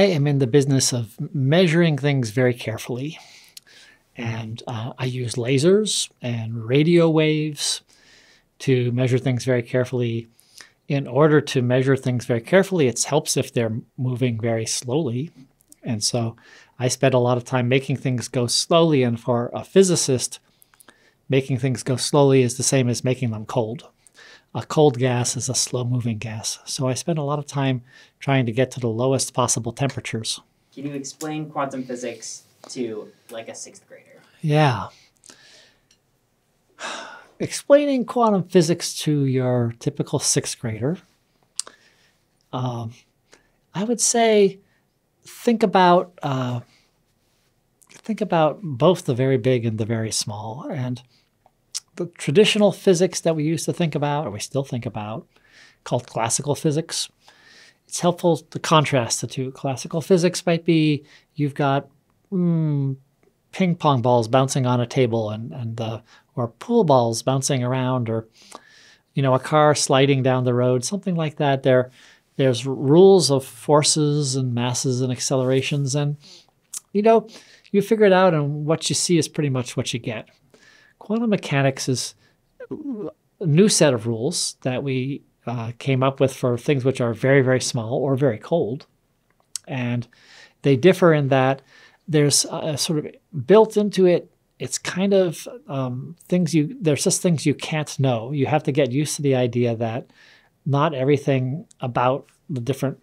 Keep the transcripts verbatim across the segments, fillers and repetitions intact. I am in the business of measuring things very carefully. And uh, I use lasers and radio waves to measure things very carefully. In order to measure things very carefully, it helps if they're moving very slowly. And so I spent a lot of time making things go slowly. And for a physicist, making things go slowly is the same as making them cold. A cold gas is a slow-moving gas. So I spent a lot of time trying to get to the lowest possible temperatures. Can you explain quantum physics to, like, a sixth grader? Yeah. Explaining quantum physics to your typical sixth grader, um, I would say think about, uh, think about both the very big and the very small. And the traditional physics that we used to think about, or we still think about, called classical physics, it's helpful to contrast the two. Classical physics might be you've got mm, ping pong balls bouncing on a table, and, and the, or pool balls bouncing around, or you know, a car sliding down the road, something like that. There, there's rules of forces and masses and accelerations, and you know, you figure it out, and what you see is pretty much what you get. Quantum mechanics is a new set of rules that we uh, came up with for things which are very, very small or very cold. And they differ in that there's a sort of built into it, it's kind of um, things you, there's just things you can't know. You have to get used to the idea that not everything about the different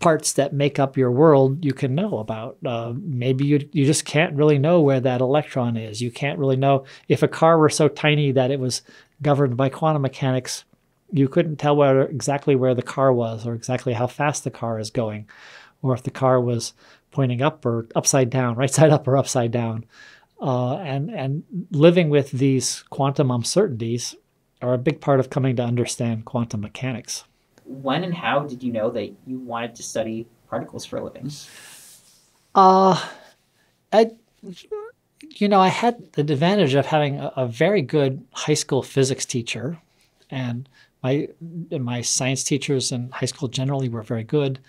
parts that make up your world you can know about. Uh, maybe you, you just can't really know where that electron is. You can't really know if a car were so tiny that it was governed by quantum mechanics, you couldn't tell where, exactly where the car was, or exactly how fast the car is going, or if the car was pointing up or upside down, right side up or upside down. Uh, and, and living with these quantum uncertainties are a big part of coming to understand quantum mechanics. When and how did you know that you wanted to study particles for a living? Uh, I, you know, I had the advantage of having a, a very good high school physics teacher, and my my science teachers in high school generally were very good,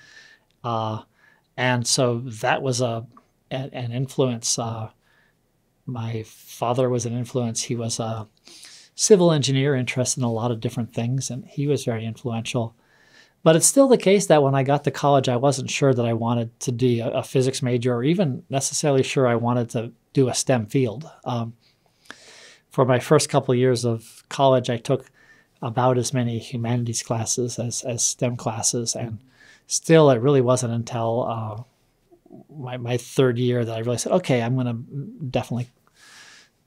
uh, and so that was a an, an influence. Uh, my father was an influence. He was a civil engineer, interested in a lot of different things, and he was very influential. But it's still the case that when I got to college, I wasn't sure that I wanted to be a, a physics major, or even necessarily sure I wanted to do a STEM field. Um, for my first couple of years of college, I took about as many humanities classes as, as STEM classes. And still, it really wasn't until uh, my, my third year that I really said, okay, I'm going to definitely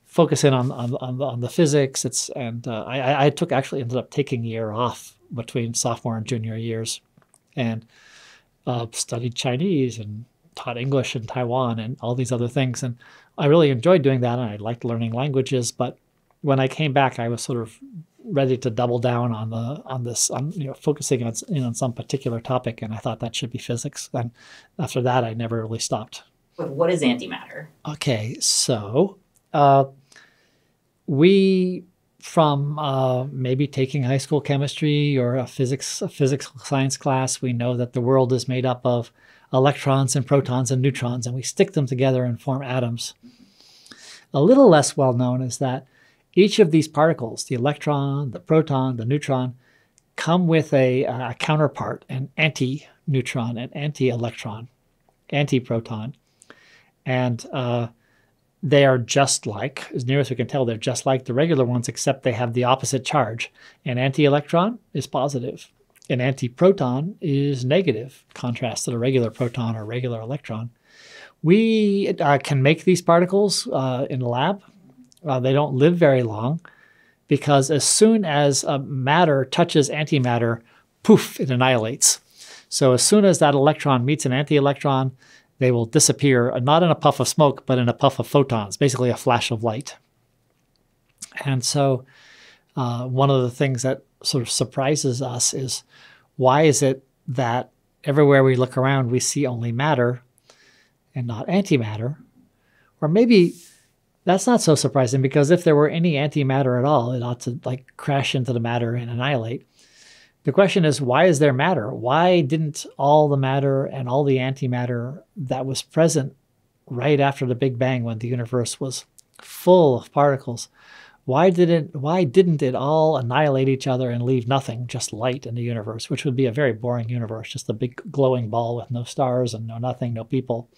focus in on, on, on, the, on the physics. It's, and uh, I, I took actually ended up taking a year off between sophomore and junior years, and uh, studied Chinese and taught English in Taiwan and all these other things. And I really enjoyed doing that, and I liked learning languages. But when I came back, I was sort of ready to double down on the on this, on, you know, focusing on, you know, on some particular topic, and I thought that should be physics. And after that, I never really stopped. But what is antimatter? Okay, so uh, we... From uh, maybe taking high school chemistry or a physics, a physical science class, we know that the world is made up of electrons and protons and neutrons, and we stick them together and form atoms. A little less well known is that each of these particles, the electron, the proton, the neutron, come with a, a counterpart, an anti-neutron, an anti-electron, anti-proton. And uh, they are just like, as near as we can tell, they're just like the regular ones, except they have the opposite charge. An anti-electron is positive. An anti-proton is negative, contrast to the regular proton or regular electron. We uh, can make these particles uh, in the lab. Uh, they don't live very long, because as soon as uh, matter touches antimatter, poof, it annihilates. So as soon as that electron meets an anti-electron, they will disappear, not in a puff of smoke, but in a puff of photons, basically a flash of light. And so uh, one of the things that sort of surprises us is, why is it that everywhere we look around, we see only matter and not antimatter? Or maybe that's not so surprising, because if there were any antimatter at all, it ought to like crash into the matter and annihilate. The question is, why is there matter? Why didn't all the matter and all the antimatter that was present right after the Big Bang, when the universe was full of particles, why didn't why didn't it all annihilate each other and leave nothing, just light in the universe, which would be a very boring universe, just a big glowing ball with no stars and no nothing, no people.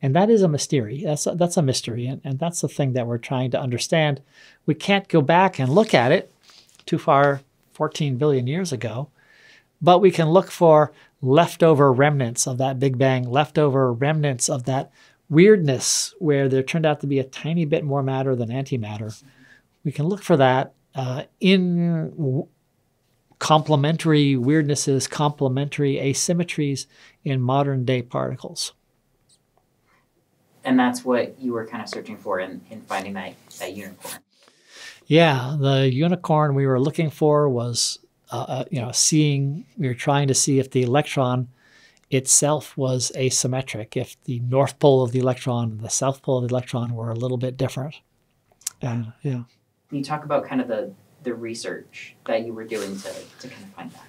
And that is a mystery. That's a, that's a mystery, and, and that's the thing that we're trying to understand. We can't go back and look at it too far, fourteen billion years ago, but we can look for leftover remnants of that Big Bang, leftover remnants of that weirdness where there turned out to be a tiny bit more matter than antimatter. We can look for that uh, in w complementary weirdnesses, complementary asymmetries in modern day particles. And that's what you were kind of searching for in, in finding that, that unicorn. Yeah, the unicorn we were looking for was, uh, uh, you know, seeing, we were trying to see if the electron itself was asymmetric, if the north pole of the electron and the south pole of the electron were a little bit different. And yeah, you talk about kind of the the research that you were doing to, to kind of find that.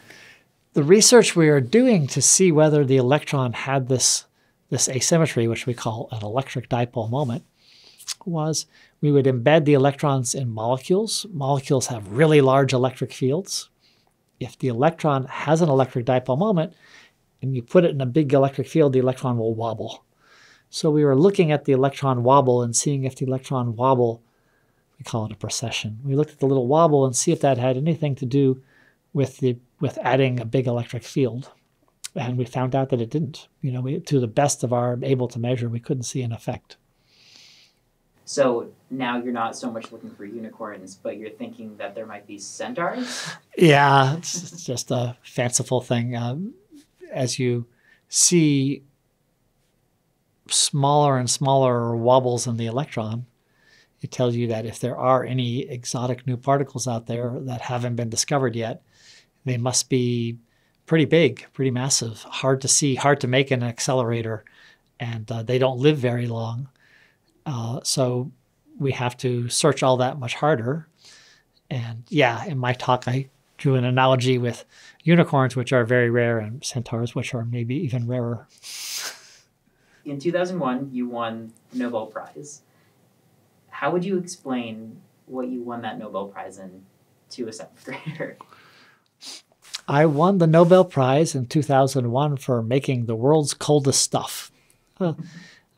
The research we are doing to see whether the electron had this this asymmetry, which we call an electric dipole moment, was we would embed the electrons in molecules. Molecules have really large electric fields. If the electron has an electric dipole moment, and you put it in a big electric field, the electron will wobble. So we were looking at the electron wobble and seeing if the electron wobble, we call it a precession. We looked at the little wobble and see if that had anything to do with the with adding a big electric field. And we found out that it didn't. You know, we, to the best of our able to measure, we couldn't see an effect. So now you're not so much looking for unicorns, but you're thinking that there might be centaurs? Yeah, it's, it's just a fanciful thing. Um, As you see smaller and smaller wobbles in the electron, it tells you that if there are any exotic new particles out there that haven't been discovered yet, they must be pretty big, pretty massive, hard to see, hard to make in an accelerator, and uh, they don't live very long. Uh, so we have to search all that much harder. And yeah, in my talk, I drew an analogy with unicorns, which are very rare, and centaurs, which are maybe even rarer. In two thousand one, you won the Nobel Prize. How would you explain what you won that Nobel Prize in to a seventh grader? I won the Nobel Prize in two thousand one for making the world's coldest stuff. Uh,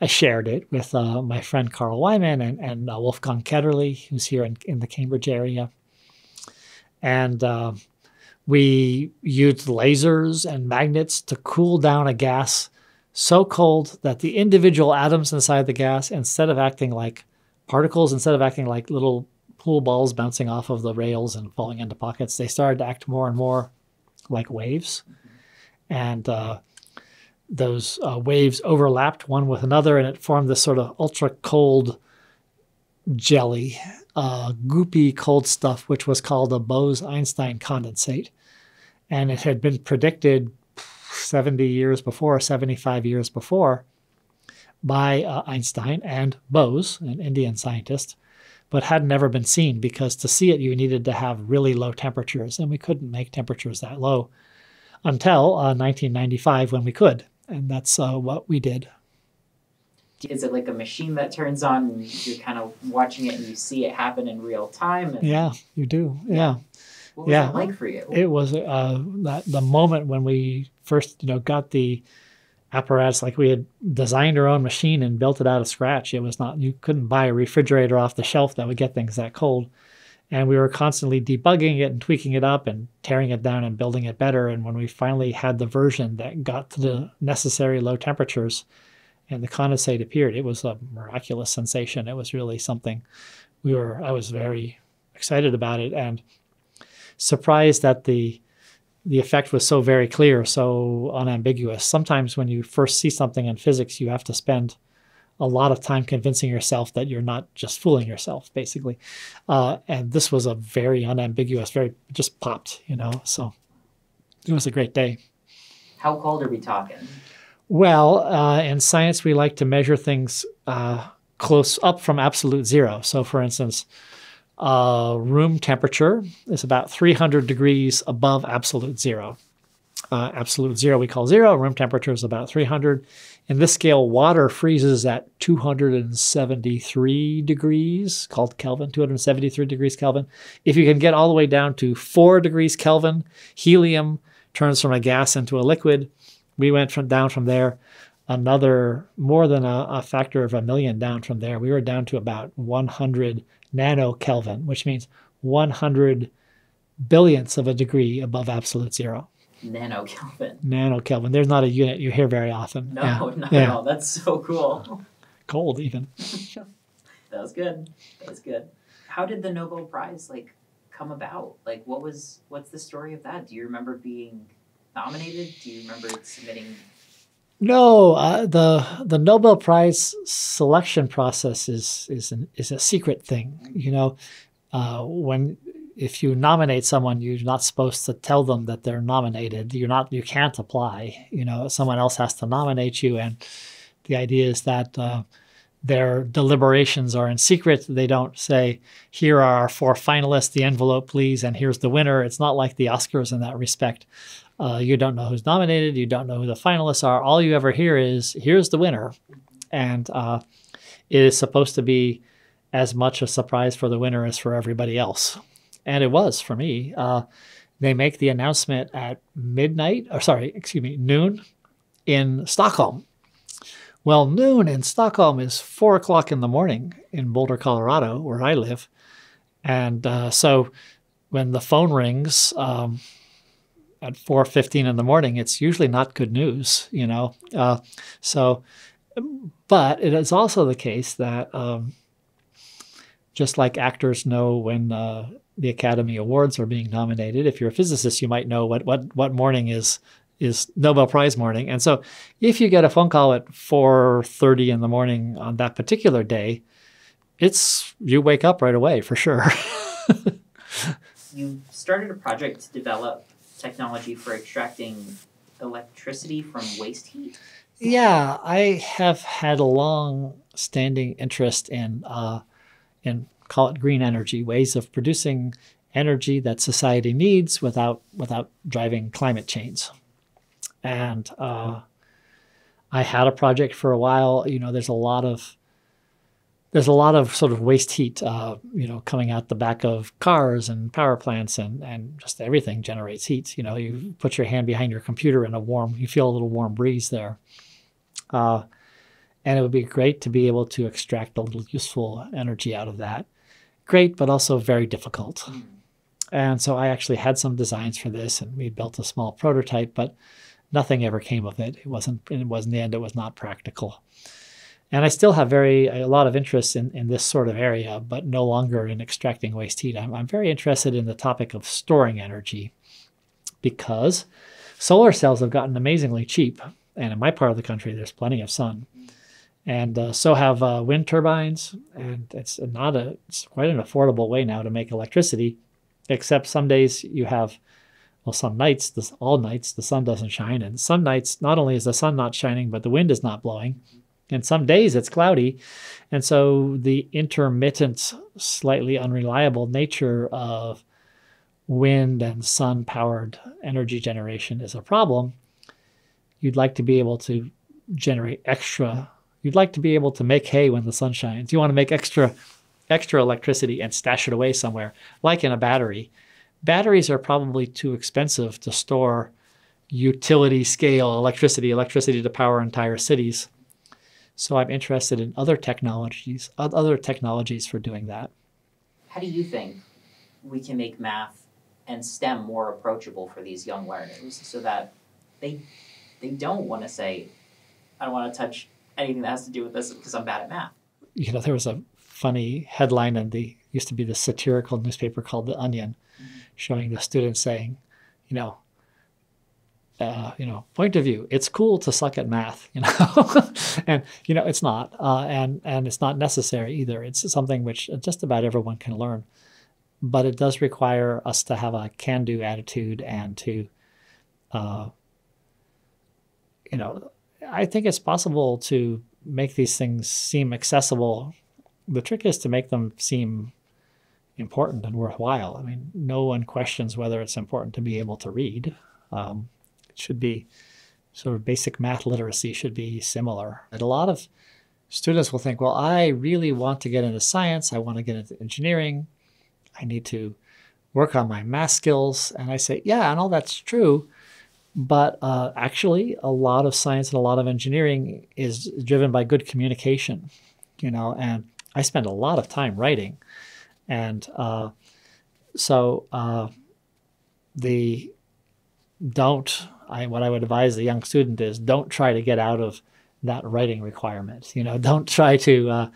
I shared it with uh, my friend Carl Wieman and, and uh, Wolfgang Ketterle, who's here in, in the Cambridge area. And uh, we used lasers and magnets to cool down a gas so cold that the individual atoms inside the gas, instead of acting like particles, instead of acting like little pool balls bouncing off of the rails and falling into pockets, they started to act more and more like waves. And uh, those uh, waves overlapped one with another, and it formed this sort of ultra-cold jelly, uh, goopy cold stuff, which was called a Bose-Einstein condensate. And it had been predicted seventy years before, seventy-five years before, by uh, Einstein and Bose, an Indian scientist, but had never been seen, because to see it, you needed to have really low temperatures, and we couldn't make temperatures that low until uh, nineteen ninety-five, when we could, and that's uh, what we did. Is it like a machine that turns on and you're kind of watching it and you see it happen in real time? And yeah, you do. Yeah. What was yeah. that like for you? It was uh, that, the moment when we first, you know, got the apparatus, like we had designed our own machine and built it out of scratch. It was not, you couldn't buy a refrigerator off the shelf that would get things that cold. And we were constantly debugging it and tweaking it up and tearing it down and building it better. And when we finally had the version that got to the necessary low temperatures, and the condensate appeared, it was a miraculous sensation. It was really something. We were, I was very excited about it and surprised that the the effect was so very clear, so unambiguous. Sometimes when you first see something in physics, you have to spend a lot of time convincing yourself that you're not just fooling yourself, basically. Uh, and this was a very unambiguous, very just popped, you know. So it was a great day. How cold are we talking? Well, uh, in science, we like to measure things uh, close up from absolute zero. So, for instance, uh, room temperature is about three hundred degrees above absolute zero. Uh, absolute zero we call zero. Room temperature is about three hundred. In this scale, water freezes at two hundred seventy-three degrees, called Kelvin, two hundred seventy-three degrees Kelvin. If you can get all the way down to four degrees Kelvin, helium turns from a gas into a liquid. We went from down from there another more than a, a factor of a million down from there. We were down to about one hundred nano Kelvin, which means one hundred billionths of a degree above absolute zero. Nano Kelvin. Nano Kelvin. There's not a unit you hear very often. No, yeah. not yeah. at all. That's so cool. Cold, even. That was good. That was good. How did the Nobel Prize like come about? Like, what was what's the story of that? Do you remember being nominated? Do you remember submitting? No, uh, the the Nobel Prize selection process is is an, is a secret thing. You know, uh, when. If you nominate someone, you're not supposed to tell them that they're nominated. You're not, you can't apply. You know, someone else has to nominate you. And the idea is that uh, their deliberations are in secret. They don't say, here are our four finalists, the envelope, please, and here's the winner. It's not like the Oscars in that respect. Uh, you don't know who's nominated. You don't know who the finalists are. All you ever hear is, here's the winner. And uh, it is supposed to be as much a surprise for the winner as for everybody else. And it was for me. Uh, they make the announcement at midnight, or sorry, excuse me, noon in Stockholm. Well, noon in Stockholm is four o'clock in the morning in Boulder, Colorado, where I live. And uh, so when the phone rings um, at four fifteen in the morning, it's usually not good news, you know. Uh, so, but it is also the case that um, just like actors know when uh, the Academy Awards are being nominated, if you're a physicist, you might know what what what morning is is Nobel Prize morning. And so if you get a phone call at four thirty in the morning on that particular day, it's you wake up right away for sure. You started a project to develop technology for extracting electricity from waste heat? Yeah, I have had a long-standing interest in uh, in call it green energy, ways of producing energy that society needs without without driving climate change. And uh, I had a project for a while. You know, there's a lot of there's a lot of sort of waste heat, uh, you know, coming out the back of cars and power plants and and just everything generates heat. You know, you put your hand behind your computer and a warm, you feel a little warm breeze there. Uh, And it would be great to be able to extract a little useful energy out of that. Great, but also very difficult. Mm. And so I actually had some designs for this, and we built a small prototype, but nothing ever came of it. It wasn't, it wasn't in the end, it was not practical. And I still have very a lot of interest in, in this sort of area, but no longer in extracting waste heat. I'm, I'm very interested in the topic of storing energy because solar cells have gotten amazingly cheap. And in my part of the country, there's plenty of sun. And uh, so have uh, wind turbines, and it's not a it's quite an affordable way now to make electricity. Except some days you have, well, some nights, this, all nights the sun doesn't shine, and some nights not only is the sun not shining, but the wind is not blowing, and some days it's cloudy, and so the intermittent, slightly unreliable nature of wind and sun-powered energy generation is a problem. You'd like to be able to generate extra. You'd like to be able to make hay when the sun shines. You want to make extra, extra electricity and stash it away somewhere, like in a battery. Batteries are probably too expensive to store utility scale electricity, electricity to power entire cities. So I'm interested in other technologies, other technologies for doing that. How do you think we can make math and STEM more approachable for these young learners so that they, they don't want to say, I don't want to touch anything that has to do with this because I'm bad at math. You know, there was a funny headline in the, used to be the satirical newspaper called The Onion, mm-hmm. showing the students saying, you know, uh, you know, point of view, it's cool to suck at math, you know, and, you know, it's not, uh, and, and it's not necessary either. It's something which just about everyone can learn, but it does require us to have a can-do attitude and to, uh, you know, I think it's possible to make these things seem accessible. The trick is to make them seem important and worthwhile. I mean, no one questions whether it's important to be able to read. Um, it should be sort of basic math literacy should be similar. And a lot of students will think, well, I really want to get into science. I want to get into engineering. I need to work on my math skills. And I say, yeah, and all that's true. But uh, actually, a lot of science and a lot of engineering is driven by good communication, you know, and I spend a lot of time writing. And uh, so uh, the don't, I, what I would advise the young student is don't try to get out of that writing requirement. You know, don't try to uh,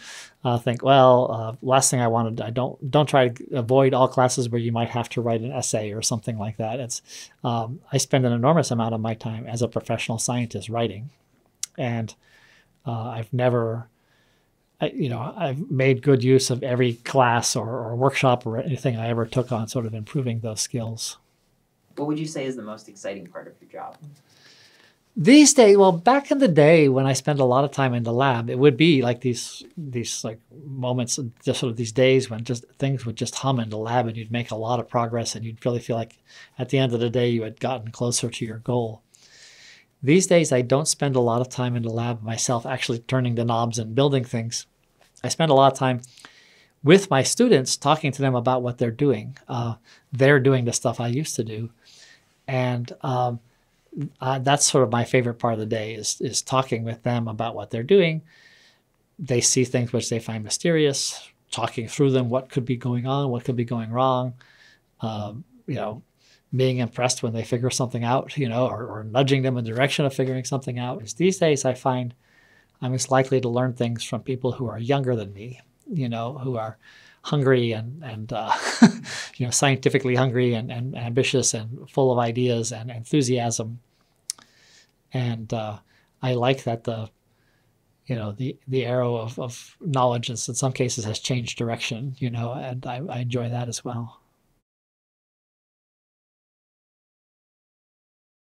uh, think, well, uh, last thing I wanted, I don't, don't try to avoid all classes where you might have to write an essay or something like that. It's, um, I spend an enormous amount of my time as a professional scientist writing. And uh, I've never, I, you know, I've made good use of every class or, or workshop or anything I ever took on sort of improving those skills. What would you say is the most exciting part of your job? These days, well, back in the day when I spent a lot of time in the lab, it would be like these these like moments, just sort of these days when just things would just hum in the lab and you'd make a lot of progress and you'd really feel like at the end of the day you had gotten closer to your goal. These days, I don't spend a lot of time in the lab myself actually turning the knobs and building things. I spend a lot of time with my students talking to them about what they're doing. Uh, they're doing the stuff I used to do. And um, uh, that's sort of my favorite part of the day is, is talking with them about what they're doing. They see things which they find mysterious, talking through them, what could be going on, what could be going wrong, um, you know, being impressed when they figure something out, you know, or, or nudging them in the direction of figuring something out. These days I find I'm as likely to learn things from people who are younger than me, you know, who are hungry and, and uh, you know, scientifically hungry and, and ambitious and full of ideas and enthusiasm. And uh, I like that the, you know, the, the arrow of, of knowledge is in some cases has changed direction, you know, and I, I enjoy that as well.